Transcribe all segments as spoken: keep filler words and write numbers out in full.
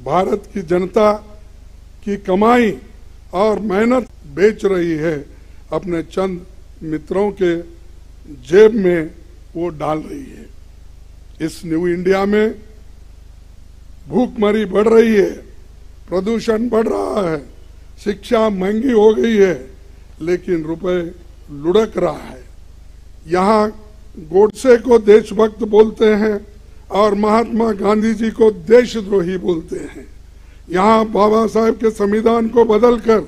भारत की जनता की कमाई और मेहनत बेच रही है, अपने चंद मित्रों के जेब में वो डाल रही है। इस न्यू इंडिया में भूखमरी बढ़ रही है, प्रदूषण बढ़ रहा है, शिक्षा महंगी हो गई है, लेकिन रुपए लुढ़क रहा है। यहाँ गोडसे को देशभक्त बोलते हैं और महात्मा गांधी जी को देशद्रोही बोलते हैं। यहाँ बाबा साहेब के संविधान को बदलकर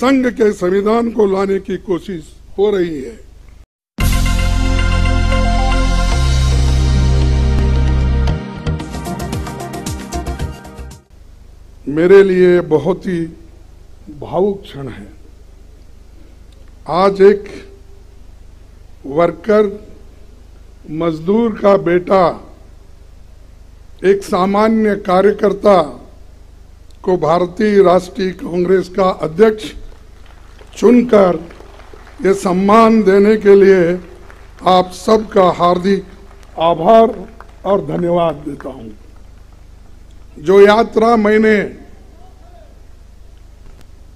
संघ के संविधान को लाने की कोशिश हो रही है। मेरे लिए बहुत ही भावुक क्षण है। आज एक वर्कर मजदूर का बेटा एक सामान्य कार्यकर्ता को भारतीय राष्ट्रीय कांग्रेस का अध्यक्ष चुनकर ये सम्मान देने के लिए आप सबका हार्दिक आभार और धन्यवाद देता हूँ। जो यात्रा मैंने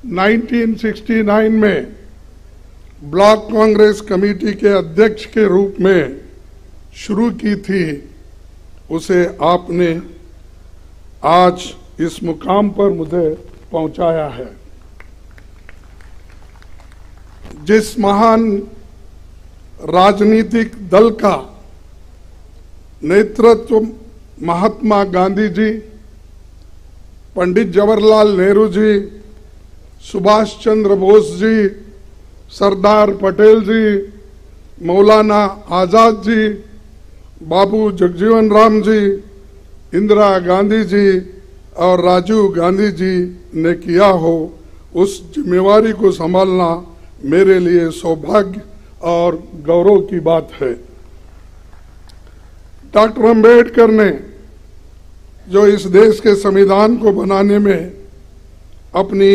उन्नीस सौ उनहत्तर में ब्लॉक कांग्रेस कमेटी के अध्यक्ष के रूप में शुरू की थी, उसे आपने आज इस मुकाम पर मुझे पहुंचाया है। जिस महान राजनीतिक दल का नेतृत्व महात्मा गांधी जी, पंडित जवाहरलाल नेहरू जी, सुभाष चंद्र बोस जी, सरदार पटेल जी, मौलाना आजाद जी, बाबू जगजीवन राम जी, इंदिरा गांधी जी और राजीव गांधी जी ने किया हो, उस जिम्मेवारी को संभालना मेरे लिए सौभाग्य और गौरव की बात है। डॉक्टर अम्बेडकर ने जो इस देश के संविधान को बनाने में अपनी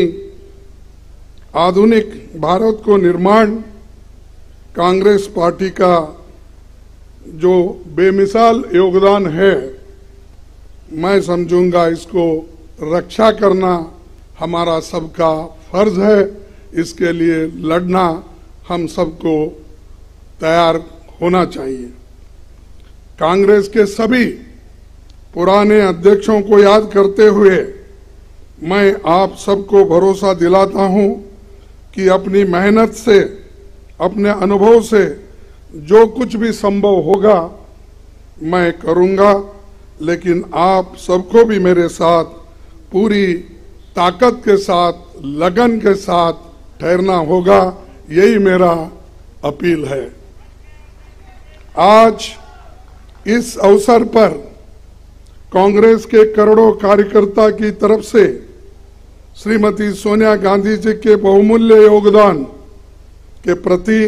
आधुनिक भारत को निर्माण, कांग्रेस पार्टी का जो बेमिसाल योगदान है, मैं समझूंगा इसको रक्षा करना हमारा सबका फर्ज है। इसके लिए लड़ना हम सबको तैयार होना चाहिए। कांग्रेस के सभी पुराने अध्यक्षों को याद करते हुए मैं आप सबको भरोसा दिलाता हूं कि अपनी मेहनत से, अपने अनुभव से जो कुछ भी संभव होगा मैं करूंगा, लेकिन आप सबको भी मेरे साथ पूरी ताकत के साथ, लगन के साथ ठहरना होगा। यही मेरा अपील है। आज इस अवसर पर कांग्रेस के करोड़ों कार्यकर्ता की तरफ से श्रीमती सोनिया गांधी जी के बहुमूल्य योगदान के प्रति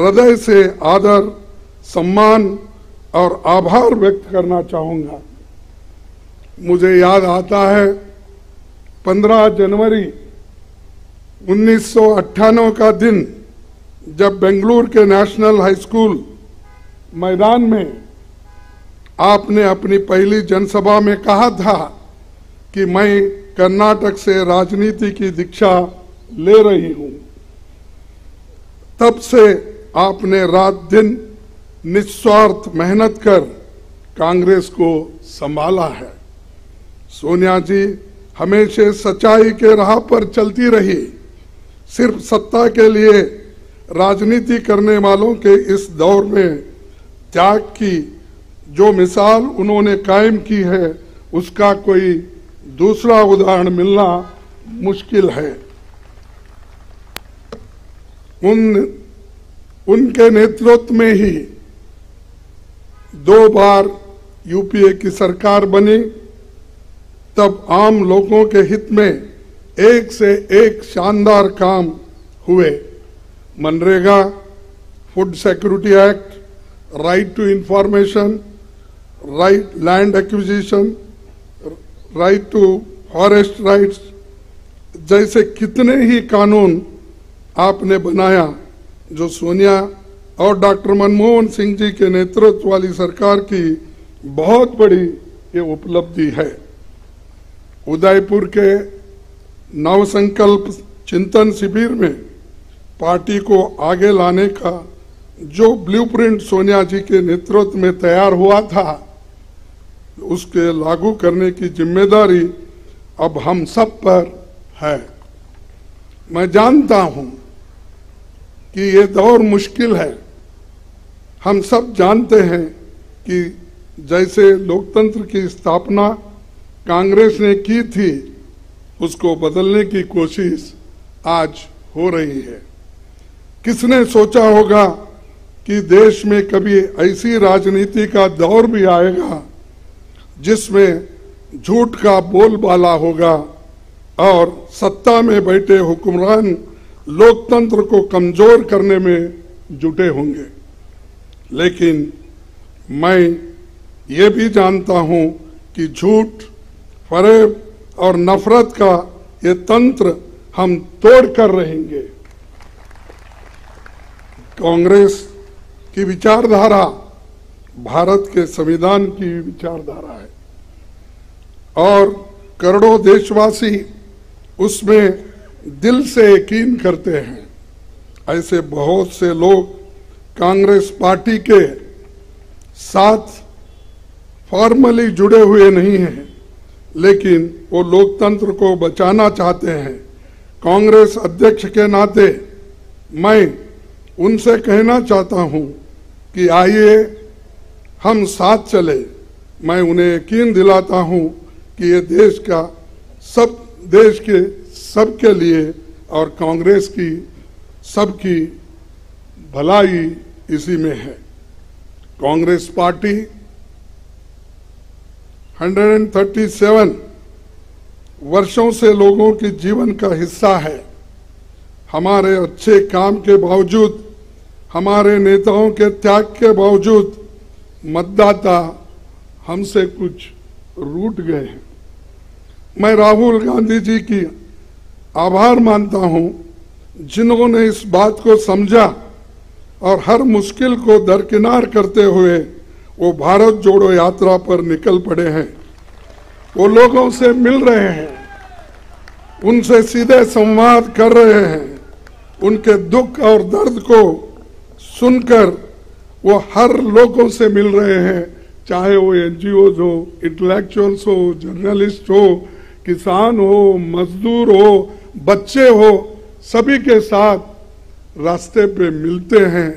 हृदय से आदर, सम्मान और आभार व्यक्त करना चाहूँगा। मुझे याद आता है पंद्रह जनवरी उन्नीस सौ अट्ठानवे का दिन, जब बेंगलुरु के नेशनल हाई स्कूल मैदान में आपने अपनी पहली जनसभा में कहा था कि मैं कर्नाटक से राजनीति की दीक्षा ले रही हूं। तब से आपने रात दिन निस्वार्थ मेहनत कर कांग्रेस को संभाला है। सोनिया जी हमेशा सच्चाई के राह पर चलती रही। सिर्फ सत्ता के लिए राजनीति करने वालों के इस दौर में त्याग की जो मिसाल उन्होंने कायम की है, उसका कोई दूसरा उदाहरण मिलना मुश्किल है। उन उनके नेतृत्व में ही दो बार यूपीए की सरकार बनी, तब आम लोगों के हित में एक से एक शानदार काम हुए। MNREGA, food security act, right to information, right land acquisition, right to forest rights जैसे कितने ही कानून आपने बनाया जो सोनिया और डॉक्टर मनमोहन सिंह जी के नेतृत्व वाली सरकार की बहुत बड़ी ये उपलब्धि है। उदयपुर के नवसंकल्प चिंतन शिविर में पार्टी को आगे लाने का जो ब्लूप्रिंट सोनिया जी के नेतृत्व में तैयार हुआ था, उसके लागू करने की जिम्मेदारी अब हम सब पर है। मैं जानता हूं कि ये दौर मुश्किल है। हम सब जानते हैं कि जैसे लोकतंत्र की स्थापना कांग्रेस ने की थी, उसको बदलने की कोशिश आज हो रही है। किसने सोचा होगा कि देश में कभी ऐसी राजनीति का दौर भी आएगा जिसमें झूठ का बोलबाला होगा और सत्ता में बैठे हुक्मरान लोकतंत्र को कमजोर करने में जुटे होंगे। लेकिन मैं ये भी जानता हूँ कि झूठ, फरेब और नफरत का ये तंत्र हम तोड़ कर रहेंगे। कांग्रेस की विचारधारा भारत के संविधान की विचारधारा है और करोड़ों देशवासी उसमें दिल से यकीन करते हैं। ऐसे बहुत से लोग कांग्रेस पार्टी के साथ फॉर्मली जुड़े हुए नहीं हैं, लेकिन वो लोकतंत्र को बचाना चाहते हैं। कांग्रेस अध्यक्ष के नाते मैं उनसे कहना चाहता हूं कि आइए हम साथ चले। मैं उन्हें यकीन दिलाता हूं कि ये देश का सब देश के सब के लिए और कांग्रेस की सबकी भलाई इसी में है। कांग्रेस पार्टी एक सौ सैंतीस वर्षों से लोगों के जीवन का हिस्सा है। हमारे अच्छे काम के बावजूद, हमारे नेताओं के त्याग के बावजूद मतदाता हमसे कुछ रूठ गए हैं। मैं राहुल गांधी जी की आभार मानता हूं, जिन्होंने इस बात को समझा और हर मुश्किल को दरकिनार करते हुए वो भारत जोड़ो यात्रा पर निकल पड़े हैं। वो लोगों से मिल रहे हैं, उनसे सीधे संवाद कर रहे हैं। उनके दुख और दर्द को सुनकर वो हर लोगों से मिल रहे हैं, चाहे वो एनजीओज हो, इंटेलेक्चुअल्स हो, जर्नलिस्ट हो, किसान हो, मजदूर हो, बच्चे हो, सभी के साथ रास्ते पे मिलते हैं,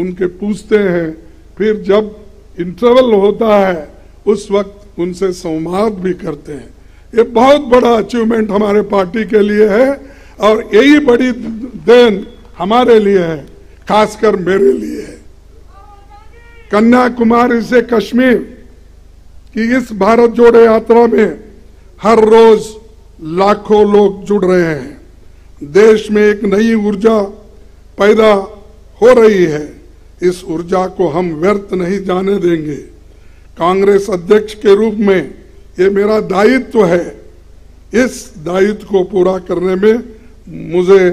उनके पूछते हैं। फिर जब इंटरवल होता है उस वक्त उनसे संवाद भी करते हैं। ये बहुत बड़ा अचीवमेंट हमारे पार्टी के लिए है और यही बड़ी देन हमारे लिए है, खासकर मेरे लिए है। कन्याकुमारी से कश्मीर की इस भारत जोड़ो यात्रा में हर रोज लाखों लोग जुड़ रहे हैं। देश में एक नई ऊर्जा पैदा हो रही है। इस ऊर्जा को हम व्यर्थ नहीं जाने देंगे। कांग्रेस अध्यक्ष के रूप में ये मेरा दायित्व है। इस दायित्व को पूरा करने में मुझे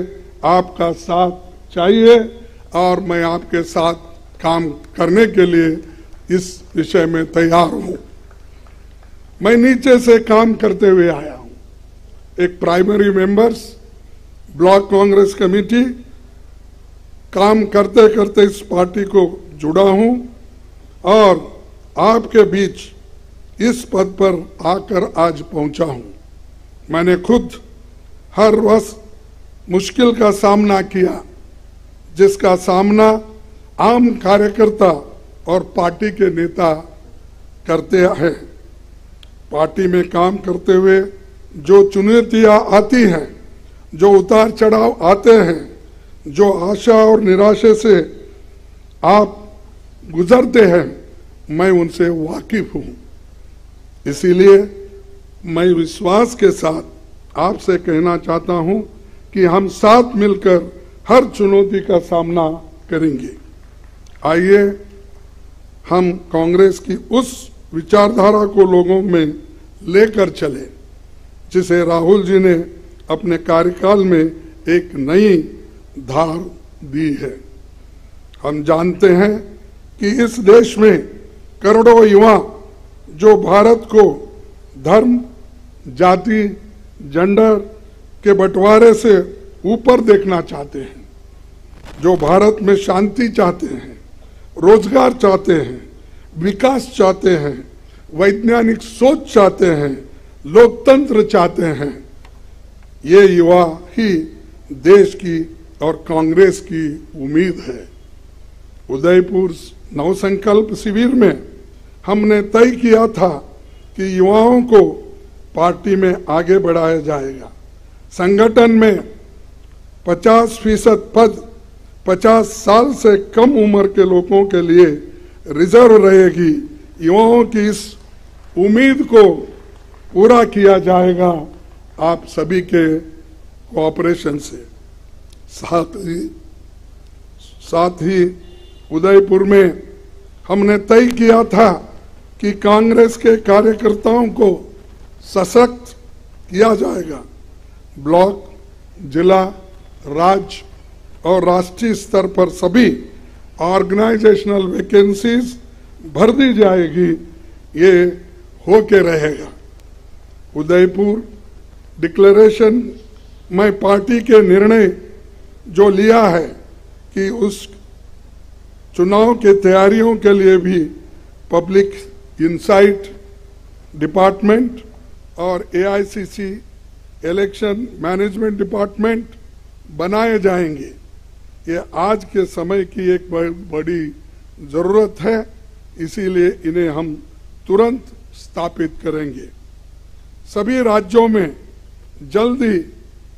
आपका साथ चाहिए और मैं आपके साथ काम करने के लिए इस विषय में तैयार हूँ। मैं नीचे से काम करते हुए आया हूँ। एक primary members, block Congress committee, काम करते करते इस पार्टी को जुड़ा हूँ और आपके बीच इस पद पर आकर आज पहुँचा हूँ। मैंने खुद हर वर्ष मुश्किल का सामना किया, जिसका सामना आम कार्यकर्ता और पार्टी के नेता करते हैं। पार्टी में काम करते हुए जो चुनौतियाँ आती हैं, जो उतार चढ़ाव आते हैं, जो आशा और निराशा से आप गुजरते हैं, मैं उनसे वाकिफ हूँ। इसीलिए मैं विश्वास के साथ आपसे कहना चाहता हूँ कि हम साथ मिलकर हर चुनौती का सामना करेंगे। आइए हम कांग्रेस की उस विचारधारा को लोगों में लेकर चले, जिसे राहुल जी ने अपने कार्यकाल में एक नई धार दी है। हम जानते हैं कि इस देश में करोड़ों युवा जो भारत को धर्म, जाति जेंडर के बंटवारे से ऊपर देखना चाहते हैं, जो भारत में शांति चाहते हैं, रोजगार चाहते हैं, विकास चाहते हैं, वैज्ञानिक सोच चाहते हैं, लोकतंत्र चाहते हैं, ये युवा ही देश की और कांग्रेस की उम्मीद है। उदयपुर नवसंकल्प शिविर में हमने तय किया था कि युवाओं को पार्टी में आगे बढ़ाया जाएगा। संगठन में पचास फीसद पद पचास साल से कम उम्र के लोगों के लिए रिजर्व रहेगी। युवाओं की इस उम्मीद को पूरा किया जाएगा आप सभी के कोऑपरेशन से। साथ ही साथ ही उदयपुर में हमने तय किया था कि कांग्रेस के कार्यकर्ताओं को सशक्त किया जाएगा। ब्लॉक, जिला, राज्य और राष्ट्रीय स्तर पर सभी ऑर्गेनाइजेशनल वैकेंसीज भर दी जाएगी, ये हो के रहेगा। उदयपुर डिक्लेरेशन में पार्टी के निर्णय जो लिया है कि उस चुनाव के तैयारियों के लिए भी पब्लिक इंसाइट डिपार्टमेंट और A I C C election management department बनाए जाएंगे। ये आज के समय की एक बड़ी ज़रूरत है, इसीलिए इन्हें हम तुरंत स्थापित करेंगे। सभी राज्यों में जल्दी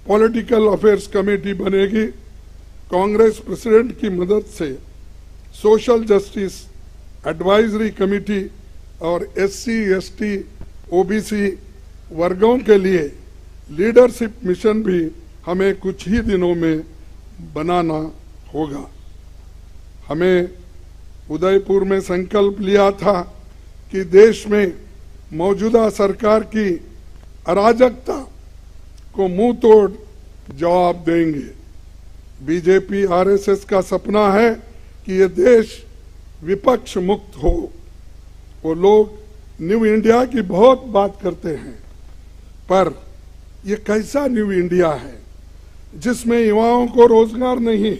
पॉलिटिकल अफेयर्स कमेटी बनेगी। कांग्रेस प्रेसिडेंट की मदद से सोशल जस्टिस एडवाइजरी कमेटी और S C S T O B C वर्गों के लिए लीडरशिप मिशन भी हमें कुछ ही दिनों में बनाना होगा। हमें उदयपुर में संकल्प लिया था कि देश में मौजूदा सरकार की अराजकता को मुंह तोड़ जवाब देंगे। बीजेपी आर एस एस का सपना है कि ये देश विपक्ष मुक्त हो। वो लोग न्यू इंडिया की बहुत बात करते हैं, पर ये कैसा न्यू इंडिया है जिसमें युवाओं को रोजगार नहीं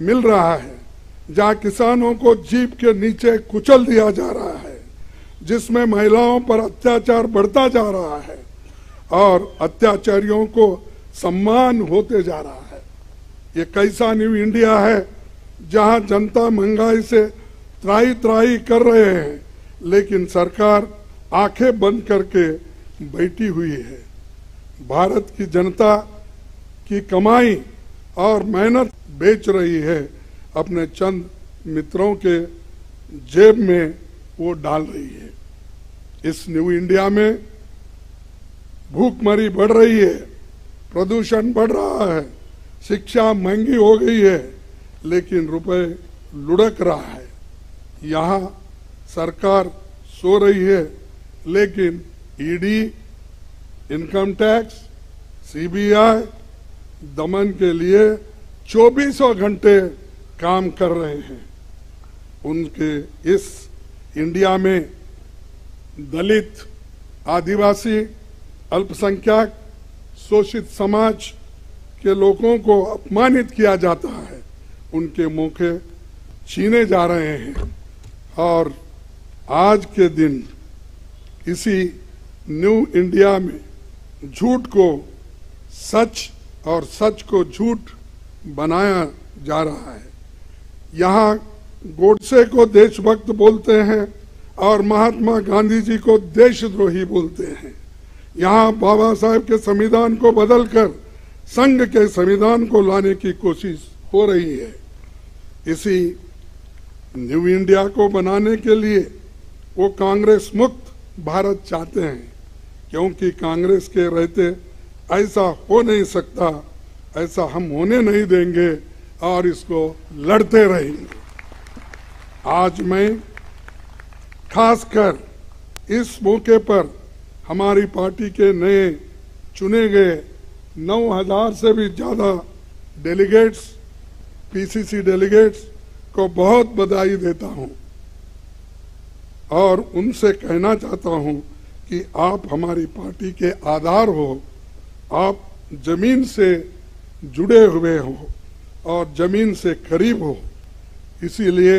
मिल रहा है, जहाँ किसानों को जीप के नीचे कुचल दिया जा रहा है, जिसमें महिलाओं पर अत्याचार बढ़ता जा रहा है और अत्याचारियों को सम्मान होते जा रहा है। ये कैसा न्यू इंडिया है जहाँ जनता महंगाई से त्राही त्राही कर रहे हैं, लेकिन सरकार आंखें बंद करके बैठी हुई है। भारत की जनता की कमाई और मेहनत बेच रही है, अपने चंद मित्रों के जेब में वो डाल रही है। इस न्यू इंडिया में भूखमरी बढ़ रही है, प्रदूषण बढ़ रहा है, शिक्षा महंगी हो गई है, लेकिन रुपए लुढ़क रहा है। यहाँ सरकार सो रही है, लेकिन E D, income tax, C B I दमन के लिए चौबीसों घंटे काम कर रहे हैं। उनके इस इंडिया में दलित, आदिवासी, अल्पसंख्यक, शोषित समाज के लोगों को अपमानित किया जाता है, उनके मौके छीने जा रहे हैं। और आज के दिन इसी न्यू इंडिया में झूठ को सच और सच को झूठ बनाया जा रहा है। यहाँ गोडसे को देशभक्त बोलते हैं और महात्मा गांधी जी को देशद्रोही बोलते हैं। यहाँ बाबा साहेब के संविधान को बदलकर संघ के संविधान को लाने की कोशिश हो रही है। इसी न्यू इंडिया को बनाने के लिए वो कांग्रेस मुक्त भारत चाहते हैं, क्योंकि कांग्रेस के रहते ऐसा हो नहीं सकता। ऐसा हम होने नहीं देंगे और इसको लड़ते रहेंगे। आज मैं खासकर इस मौके पर हमारी पार्टी के नए चुने गए नौ हज़ार से भी ज़्यादा delegates, P C C delegates को बहुत बधाई देता हूं और उनसे कहना चाहता हूं कि आप हमारी पार्टी के आधार हो, आप जमीन से जुड़े हुए हो और जमीन से करीब हो। इसीलिए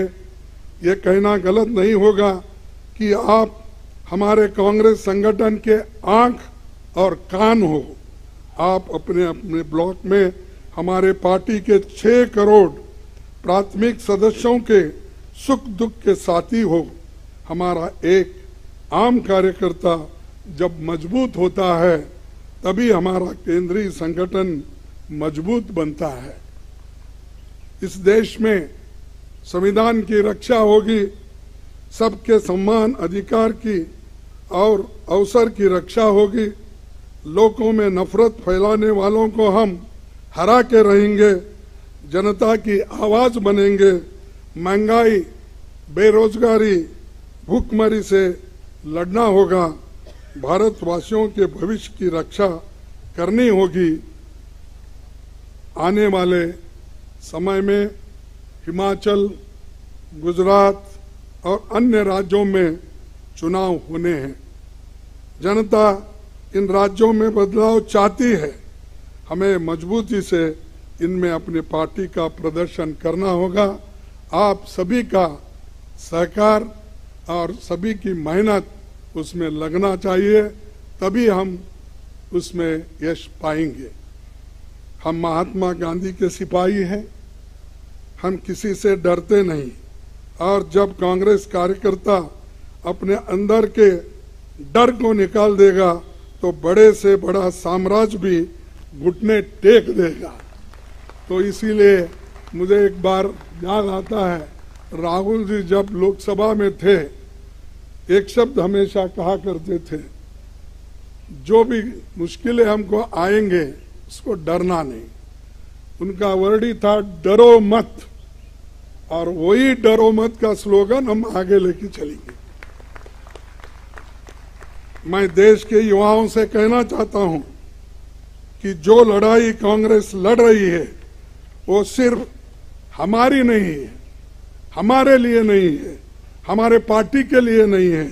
ये कहना गलत नहीं होगा कि आप हमारे कांग्रेस संगठन के आँख और कान हो। आप अपने अपने ब्लॉक में हमारे पार्टी के छः करोड़ प्राथमिक सदस्यों के सुख दुख के साथी हो। हमारा एक आम कार्यकर्ता जब मजबूत होता है तभी हमारा केंद्रीय संगठन मजबूत बनता है। इस देश में संविधान की रक्षा होगी, सबके सम्मान अधिकार की और अवसर की रक्षा होगी। लोगों में नफरत फैलाने वालों को हम हरा के रहेंगे, जनता की आवाज़ बनेंगे। महंगाई, बेरोजगारी, भूखमरी से लड़ना होगा, भारतवासियों के भविष्य की रक्षा करनी होगी। आने वाले समय में हिमाचल, गुजरात और अन्य राज्यों में चुनाव होने हैं। जनता इन राज्यों में बदलाव चाहती है। हमें मजबूती से इनमें अपनी पार्टी का प्रदर्शन करना होगा। आप सभी का सहकार और सभी की मेहनत उसमें लगना चाहिए, तभी हम उसमें यश पाएंगे। हम महात्मा गांधी के सिपाही हैं, हम किसी से डरते नहीं। और जब कांग्रेस कार्यकर्ता अपने अंदर के डर को निकाल देगा तो बड़े से बड़ा साम्राज्य भी घुटने टेक देगा। तो इसीलिए मुझे एक बार याद आता है, राहुल जी जब लोकसभा में थे एक शब्द हमेशा कहा करते थे, जो भी मुश्किलें हमको आएंगे उसको डरना नहीं। उनका वर्ड ही था डरो मत, और वही डरो मत का स्लोगन हम आगे लेके चलेंगे। मैं देश के युवाओं से कहना चाहता हूं कि जो लड़ाई कांग्रेस लड़ रही है वो सिर्फ हमारी नहीं है, हमारे लिए नहीं है, हमारे पार्टी के लिए नहीं है,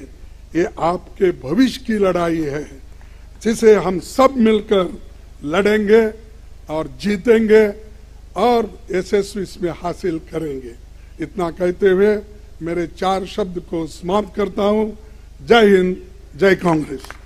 ये आपके भविष्य की लड़ाई है, जिसे हम सब मिलकर लड़ेंगे और जीतेंगे और यशस्वी इसमें हासिल करेंगे। इतना कहते हुए मेरे चार शब्द को समाप्त करता हूं। जय हिंद, जय कांग्रेस।